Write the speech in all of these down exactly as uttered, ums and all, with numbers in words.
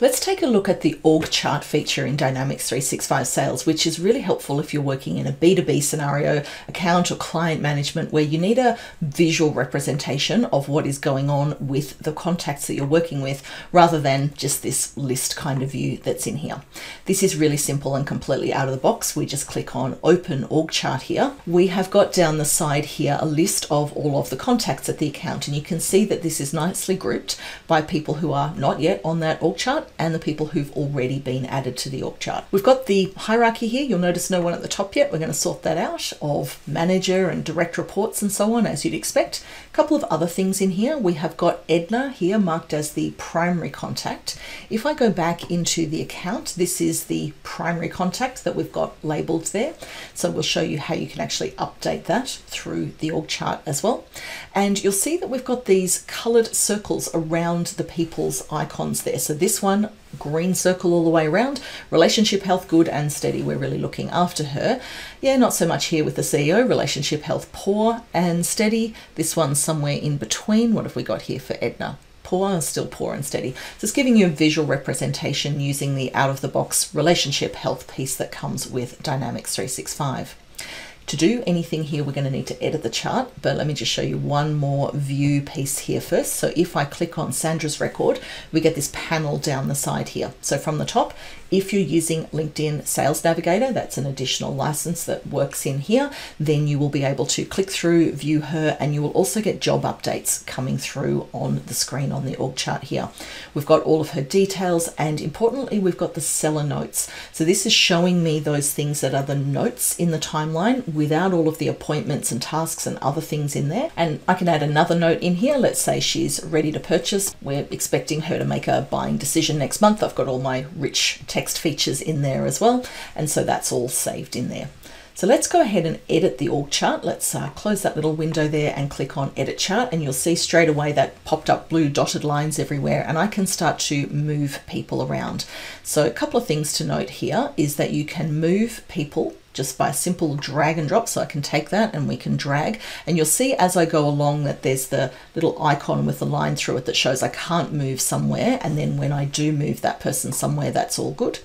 Let's take a look at the org chart feature in Dynamics three sixty-five Sales, which is really helpful if you're working in a B two B scenario, account or client management, where you need a visual representation of what is going on with the contacts that you're working with, rather than just this list kind of view that's in here. This is really simple and completely out of the box. We just click on Open Org Chart here. We have got down the side here a list of all of the contacts at the account, and you can see that this is nicely grouped by people who are not yet on that org chart and the people who've already been added to the org chart. We've got the hierarchy here. You'll notice no one at the top yet. We're going to sort that out, of manager and direct reports and so on, as you'd expect. A couple of other things in here. We have got Edna here marked as the primary contact. If I go back into the account, this is the primary contact that we've got labeled there. So we'll show you how you can actually update that through the org chart as well. And you'll see that we've got these colored circles around the people's icons there. So this one, green circle all the way around, relationship health good and steady, we're really looking after her. Yeah, not so much here with the C E O, relationship health poor and steady. This one's somewhere in between. What have we got here for Edna? Poor, still poor and steady. So it's giving you a visual representation using the out-of-the-box relationship health piece that comes with Dynamics three sixty-five. To do anything here, we're going to need to edit the chart, but let me just show you one more view piece here first. So if I click on Sandra's record, we get this panel down the side here. So from the top, if you're using LinkedIn Sales Navigator, that's an additional license that works in here, then you will be able to click through, view her, and you will also get job updates coming through on the screen on the org chart here. We've got all of her details, and importantly, we've got the seller notes. So this is showing me those things that are the notes in the timeline without all of the appointments and tasks and other things in there. And I can add another note in here. Let's say she's ready to purchase. We're expecting her to make a buying decision next month. I've got all my rich text features in there as well. And so that's all saved in there. So let's go ahead and edit the org chart. Let's uh, close that little window there and click on Edit Chart, and you'll see straight away that popped up blue dotted lines everywhere, and I can start to move people around. So a couple of things to note here is that you can move people just by a simple drag and drop. So I can take that and we can drag, and you'll see as I go along that there's the little icon with the line through it that shows I can't move somewhere. And then when I do move that person somewhere, that's all good.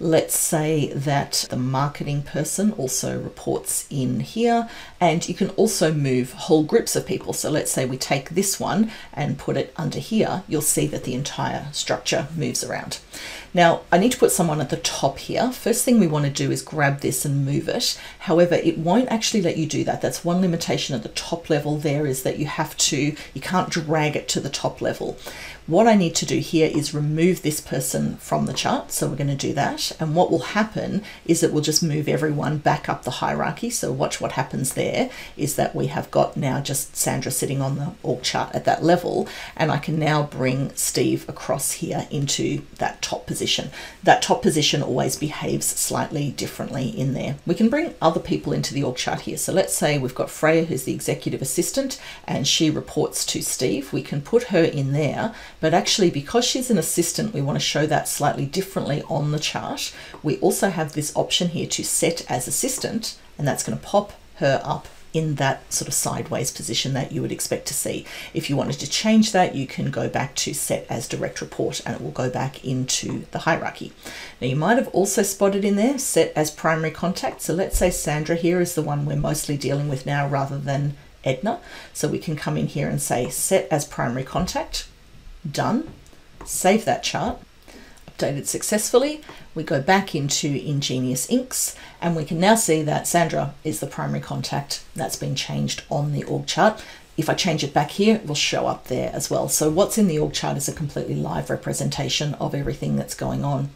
Let's say that the marketing person also reports in here, and you can also move whole groups of people. So let's say we take this one and put it under here. You'll see that the entire structure moves around. Now I need to put someone at the top here. First thing we want to do is grab this and move Move it. However, it won't actually let you do that. That's one limitation at the top level there, is that you have to, you can't drag it to the top level. What I need to do here is remove this person from the chart. So we're going to do that. And what will happen is it will just move everyone back up the hierarchy. So watch what happens there is that we have got now just Sandra sitting on the org chart at that level. And I can now bring Steve across here into that top position. That top position always behaves slightly differently in there. We can bring other people into the org chart here. So let's say we've got Freya, who's the executive assistant, and she reports to Steve. We can put her in there. But actually, because she's an assistant, we want to show that slightly differently on the chart. We also have this option here to set as assistant, and that's going to pop her up in that sort of sideways position that you would expect to see. If you wanted to change that, you can go back to set as direct report and it will go back into the hierarchy. Now you might have also spotted in there set as primary contact. So let's say Sandra here is the one we're mostly dealing with now rather than Edna. So we can come in here and say set as primary contact. Done, save that chart, updated successfully. We go back into Ingenious Inks, and we can now see that Sandra is the primary contact. That's been changed on the org chart. If I change it back here, it will show up there as well. So what's in the org chart is a completely live representation of everything that's going on.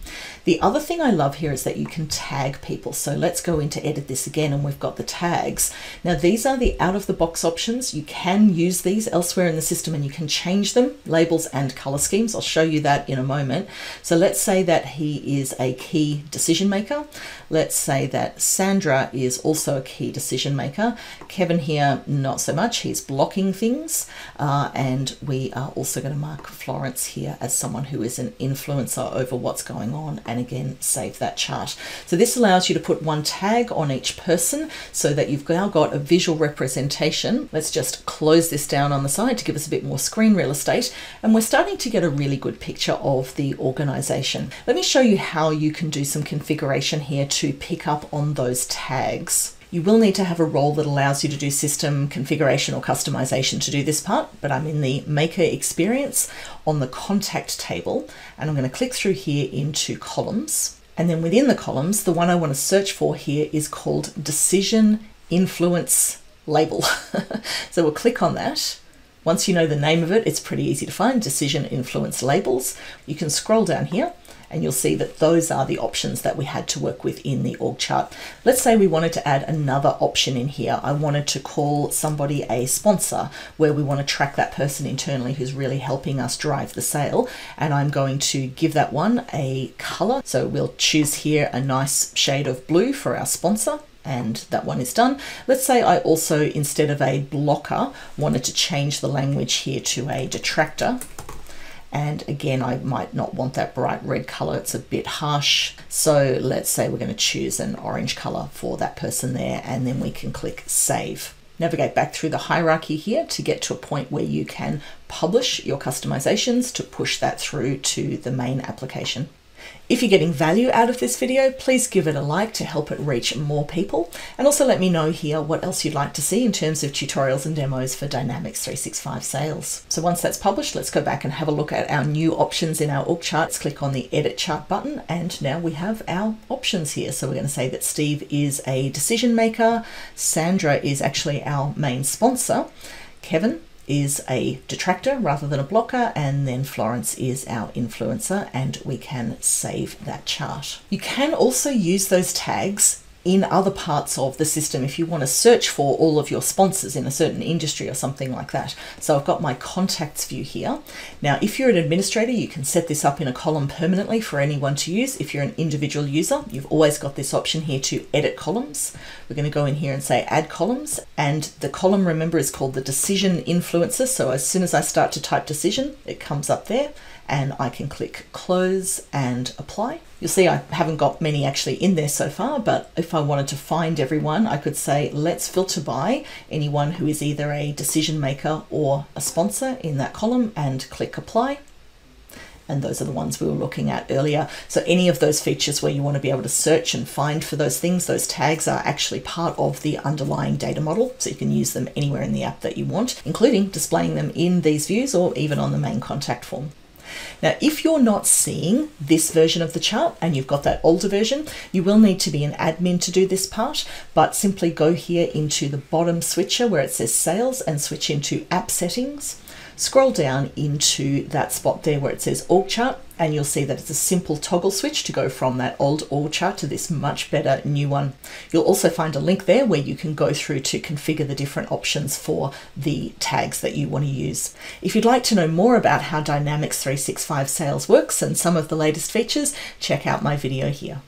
The other thing I love here is that you can tag people. So let's go into edit this again, and we've got the tags. Now these are the out of the box options. You can use these elsewhere in the system and you can change them, labels and color schemes. I'll show you that in a moment. So let's say that he is a key decision maker. Let's say that Sandra is also a key decision maker. Kevin here, not so much. He's blocked blocking things. Uh, and we are also going to mark Florence here as someone who is an influencer over what's going on. And again, save that chart. So this allows you to put one tag on each person so that you've now got a visual representation. Let's just close this down on the side to give us a bit more screen real estate. And we're starting to get a really good picture of the organization. Let me show you how you can do some configuration here to pick up on those tags. You will need to have a role that allows you to do system configuration or customization to do this part, but I'm in the maker experience on the contact table, and I'm going to click through here into columns. And then within the columns, the one I want to search for here is called Decision Influence Label. So we'll click on that. Once you know the name of it, it's pretty easy to find, Decision Influence Labels. You can scroll down here, and you'll see that those are the options that we had to work with in the org chart. Let's say we wanted to add another option in here. I wanted to call somebody a sponsor, where we want to track that person internally who's really helping us drive the sale. And I'm going to give that one a color. So we'll choose here a nice shade of blue for our sponsor. And that one is done. Let's say I also, instead of a blocker, wanted to change the language here to a detractor. And again, I might not want that bright red color. It's a bit harsh. So let's say we're going to choose an orange color for that person there, and then we can click save. Navigate back through the hierarchy here to get to a point where you can publish your customizations to push that through to the main application. If you're getting value out of this video, please give it a like to help it reach more people. And also let me know here what else you'd like to see in terms of tutorials and demos for Dynamics three sixty-five Sales. So once that's published, let's go back and have a look at our new options in our org charts. Click on the Edit Chart button, and now we have our options here. So we're going to say that Steve is a decision maker, Sandra is actually our main sponsor, Kevin is a detractor rather than a blocker, and then Florence is our influencer, and we can save that chart. You can also use those tags in other parts of the system if you want to search for all of your sponsors in a certain industry or something like that. So I've got my contacts view here. Now, if you're an administrator, you can set this up in a column permanently for anyone to use. If you're an individual user, you've always got this option here to edit columns. We're going to go in here and say add columns, and the column, remember, is called the decision influencer. So as soon as I start to type decision, it comes up there, and I can click close and apply. You'll see I haven't got many actually in there so far, but if I wanted to find everyone, I could say, let's filter by anyone who is either a decision maker or a sponsor in that column, and click apply. And those are the ones we were looking at earlier. So any of those features where you want to be able to search and find for those things, those tags are actually part of the underlying data model. So you can use them anywhere in the app that you want, including displaying them in these views or even on the main contact form. Now, if you're not seeing this version of the chart and you've got that older version, you will need to be an admin to do this part, but simply go here into the bottom switcher where it says Sales and switch into App Settings. Scroll down into that spot there where it says Org Chart, and you'll see that it's a simple toggle switch to go from that old org chart to this much better new one. You'll also find a link there where you can go through to configure the different options for the tags that you want to use. If you'd like to know more about how Dynamics three sixty-five Sales works and some of the latest features, check out my video here.